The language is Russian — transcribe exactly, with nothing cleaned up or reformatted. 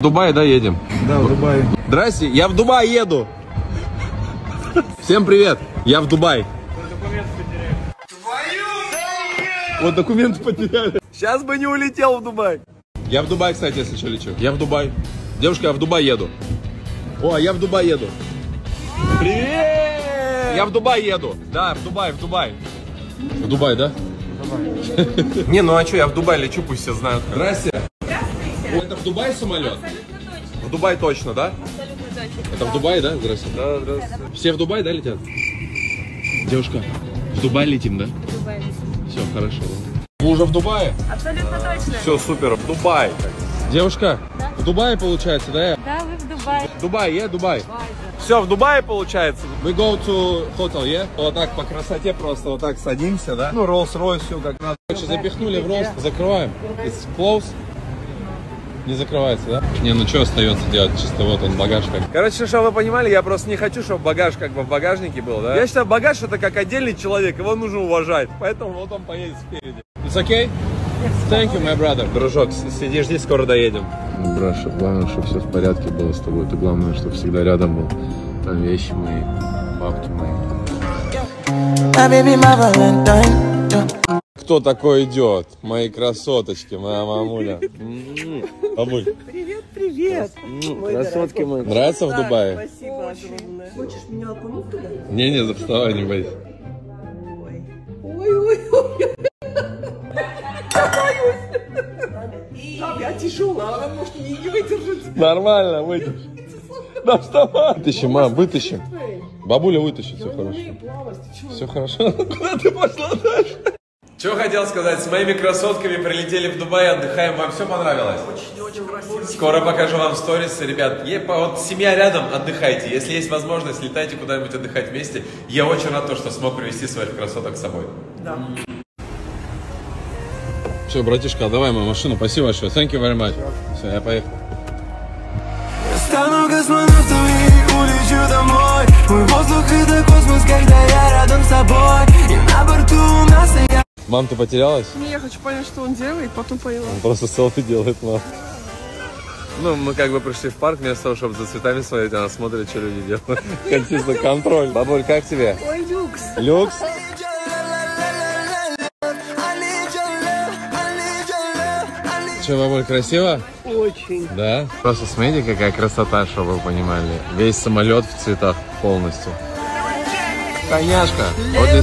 В Дубае, да, едем? Да, в Дубае. Здрасте, я в Дубай еду. Всем привет, я в Дубай. Документы потеряли. Твою! Вот документы потеряли. Сейчас бы не улетел в Дубай. Я в Дубай, кстати, если что, лечу. Я в Дубай. Девушка, я в Дубай еду. О, я в Дубай еду. Привет! Я в Дубай еду. Да, в Дубай, в Дубай. В Дубай, да? В Дубай. Не, ну а что, я в Дубай лечу, пусть все знают. Здрасте. Это в Дубае самолет? Абсолютно точно. В Дубае точно, да? Абсолютно точно. Это да. В Дубае, да? Здравствуйте. Да, здравствуйте. Все в Дубае, да, летят? Девушка, в Дубай летим, да? В Дубай летим. Все, хорошо. Вы уже в Дубае? Абсолютно да. Точно. Все, супер, в Дубае. Девушка, да? В Дубае получается, да? Да, вы в Дубае. Дубай, я yeah? Дубай. Дубай да. Все, в Дубае получается. We go to hotel, yeah? Вот так по красоте просто вот так садимся, да? Ну, Rolls Royce, все как надо. Короче, запихнули в Rolls, закрываем. It's close. Не закрывается, да? Не, ну что остается делать? Чисто вот он багаж как. Короче, чтобы вы понимали, я просто не хочу, чтобы багаж как бы в багажнике был, да? Я считаю, багаж это как отдельный человек, его нужно уважать. Поэтому вот он поедет спереди. It's okay? Thank you, my brother. Дружок, сиди, жди, скоро доедем. Ну, Браша, главное, чтобы все в порядке было с тобой. Ты главное, чтобы всегда рядом был. Там вещи мои, бабки мои. Кто такой идет? Мои красоточки, моя мамуля. Бабуль. Привет, привет. Красотки мои. Нравится в Дубае? Спасибо огромное. Хочешь меня окунуть туда? Не, не, вставай, не бойся. Ой, ой, ой. Я тяжелая, она может не выдержать. Нормально, выдержишь. Да вставай. Вытащим, мам, вытащим. Бабуля вытащит, все хорошо. Все хорошо. Куда ты пошла дальше? Что хотел сказать, с моими красотками прилетели в Дубай, отдыхаем, вам все понравилось? Очень-очень красиво. Скоро покажу вам сторисы, ребят, вот семья рядом, отдыхайте, если есть возможность, летайте куда-нибудь отдыхать вместе. Я очень рад, что смог привести своих красоток с собой. Да. Все, братишка, давай мою машину, спасибо большое, thank you very much. Все, я поехал. Стану космонавтом и улечу домой, мой воздух это космос, когда я рядом с собой, и на борту у нас и я. Мам, ты потерялась? Не, я хочу понять, что он делает, потом поняла. Он просто селфи делает, мам. Ну, мы как бы пришли в парк, вместо того, чтобы за цветами смотреть, она смотрит, что люди делают. Конечно, контроль. Бабуль, как тебе? Ой, люкс. Люкс? Че, бабуль, красиво? Очень. Да? Просто смотрите, какая красота, чтобы вы понимали. Весь самолет в цветах полностью. Коняшка, вот здесь